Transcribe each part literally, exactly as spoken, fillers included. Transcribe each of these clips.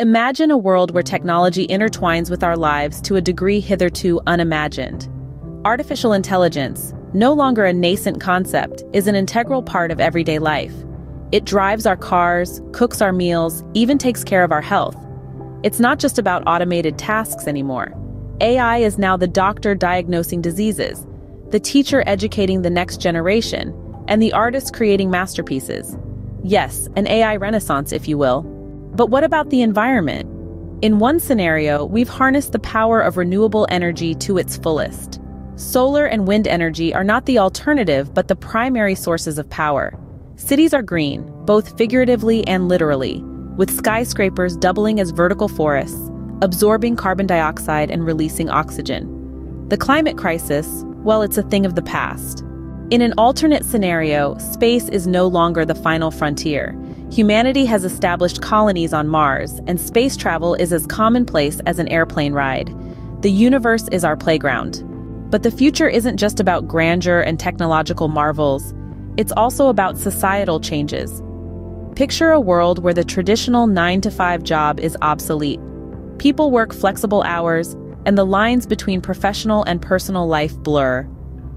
Imagine a world where technology intertwines with our lives to a degree hitherto unimagined. Artificial intelligence, no longer a nascent concept, is an integral part of everyday life. It drives our cars, cooks our meals, even takes care of our health. It's not just about automated tasks anymore. A I is now the doctor diagnosing diseases, the teacher educating the next generation, and the artist creating masterpieces. Yes, an A I renaissance, if you will. But what about the environment? In one scenario, we've harnessed the power of renewable energy to its fullest. Solar and wind energy are not the alternative, but the primary sources of power. Cities are green, both figuratively and literally, with skyscrapers doubling as vertical forests, absorbing carbon dioxide and releasing oxygen. The climate crisis, well, it's a thing of the past. In an alternate scenario, space is no longer the final frontier. Humanity has established colonies on Mars, and space travel is as commonplace as an airplane ride. The universe is our playground. But the future isn't just about grandeur and technological marvels. It's also about societal changes. Picture a world where the traditional nine to five job is obsolete. People work flexible hours, and the lines between professional and personal life blur.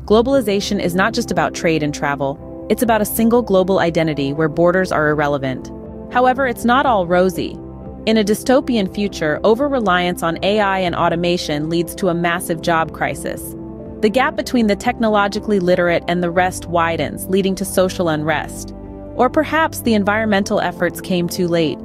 Globalization is not just about trade and travel. It's about a single global identity where borders are irrelevant. However, it's not all rosy. In a dystopian future, over-reliance on A I and automation leads to a massive job crisis. The gap between the technologically literate and the rest widens, leading to social unrest. Or perhaps the environmental efforts came too late.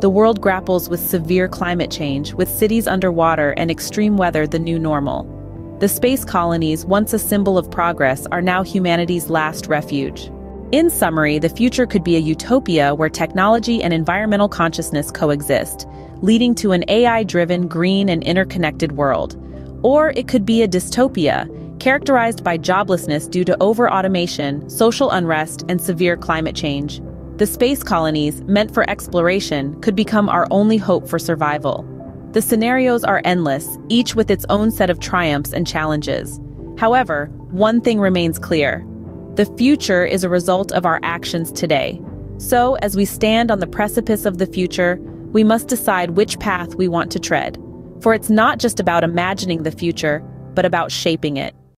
The world grapples with severe climate change, with cities underwater and extreme weather the new normal. The space colonies, once a symbol of progress, are now humanity's last refuge. In summary, the future could be a utopia where technology and environmental consciousness coexist, leading to an A I-driven, green, and interconnected world. Or it could be a dystopia, characterized by joblessness due to over-automation, social unrest, and severe climate change. The space colonies, meant for exploration, could become our only hope for survival. The scenarios are endless, each with its own set of triumphs and challenges. However, one thing remains clear. The future is a result of our actions today. So, as we stand on the precipice of the future, we must decide which path we want to tread. For it's not just about imagining the future, but about shaping it.